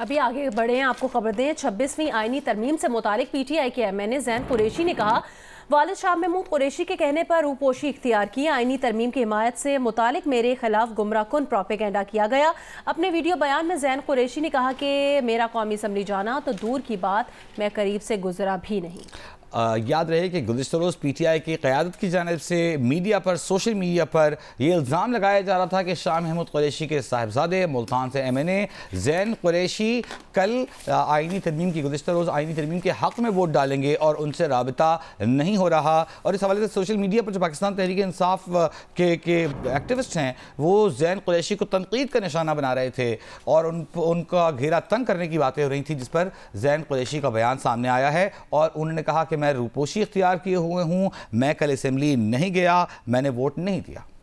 अभी आगे बढ़े हैं, आपको खबर दें 26वीं आईनी तरमीम से मुतालिक पीटीआई के एमएनए ज़ैन क़ुरैशी ने कहा वालिद शाह महमूद क़ुरैशी के कहने पर रूपोशी इख्तियार की। आईनी तरमीम की हिमायत से मुतालिक मेरे खिलाफ गुमराहकुन प्रोपेगेंडा किया गया। अपने वीडियो बयान में ज़ैन क़ुरैशी ने कहा कि मेरा कौमी असम्बली जाना तो दूर की बात, मैं करीब से गुजरा भी नहीं। याद रहे कि गुज़िश्ता रोज़ पीटीआई की क़यादत की जानिब से मीडिया पर, सोशल मीडिया पर यह इल्ज़ाम लगाया जा रहा था कि शाह महमूद क़ुरैशी के साहिबजादे मुल्तान से एमएनए ज़ैन क़ुरैशी कल आईनी तरमीम की, गुज़िश्ता रोज़ आईनी तरमीम के हक़ में वोट डालेंगे और उनसे रबता नहीं हो रहा। और इस हवाले से सोशल मीडिया पर जो पाकिस्तान तहरीक-ए-इंसाफ के एक्टिविस्ट हैं वो ज़ैन क़ुरैशी को तनक़ीद का निशाना बना रहे थे और उनका घेरा तंग करने की बातें हो रही थी, जिस पर ज़ैन क़ुरैशी का बयान सामने आया है और उन्होंने कहा कि मैं रूपोशी इख्तियार किए हुए हूँ, मैं कल असेंबली नहीं गया, मैंने वोट नहीं दिया।